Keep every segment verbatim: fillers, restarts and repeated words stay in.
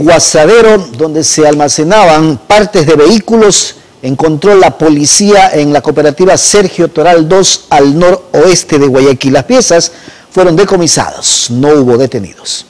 guasadero donde se almacenaban partes de vehículos encontró la policía en la cooperativa Sergio Toral dos al noroeste de Guayaquil. Las piezas fueron decomisadas, no hubo detenidos.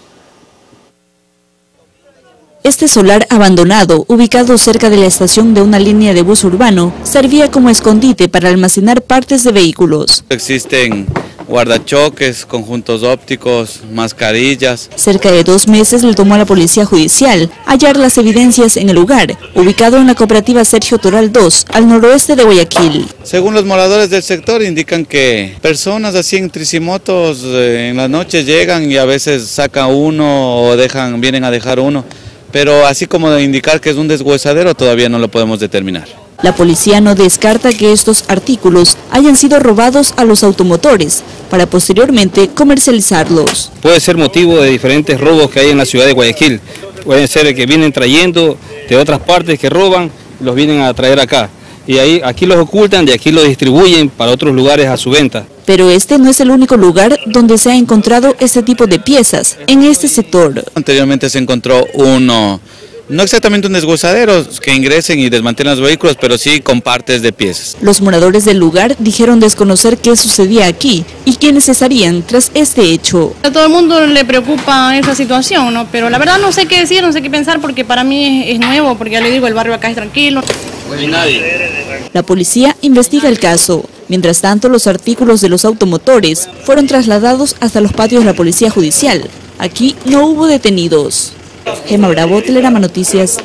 Este solar abandonado, ubicado cerca de la estación de una línea de bus urbano, servía como escondite para almacenar partes de vehículos. Existen guardachoques, conjuntos ópticos, mascarillas. Cerca de dos meses le tomó a la policía judicial hallar las evidencias en el lugar, ubicado en la cooperativa Sergio Toral dos, al noroeste de Guayaquil. Según los moradores del sector, indican que personas así en tricimotos en la noche llegan y a veces sacan uno o dejan, vienen a dejar uno. Pero así como de indicar que es un deshuesadero, todavía no lo podemos determinar. La policía no descarta que estos artículos hayan sido robados a los automotores para posteriormente comercializarlos. Puede ser motivo de diferentes robos que hay en la ciudad de Guayaquil. Pueden ser que vienen trayendo de otras partes, que roban, los vienen a traer acá. Y ahí, aquí los ocultan, de aquí los distribuyen para otros lugares a su venta. Pero este no es el único lugar donde se ha encontrado este tipo de piezas en este sector. Anteriormente se encontró uno, no exactamente un deshuesadero, que ingresen y desmantelan los vehículos, pero sí con partes de piezas. Los moradores del lugar dijeron desconocer qué sucedía aquí y quiénes estarían tras este hecho. A todo el mundo le preocupa esa situación, ¿no? Pero la verdad no sé qué decir, no sé qué pensar, porque para mí es, es nuevo, porque ya le digo, el barrio acá es tranquilo. Ni nadie. La policía investiga el caso. Mientras tanto, los artículos de los automotores fueron trasladados hasta los patios de la Policía Judicial. Aquí no hubo detenidos. Gemma Bravo, Telerama Noticias.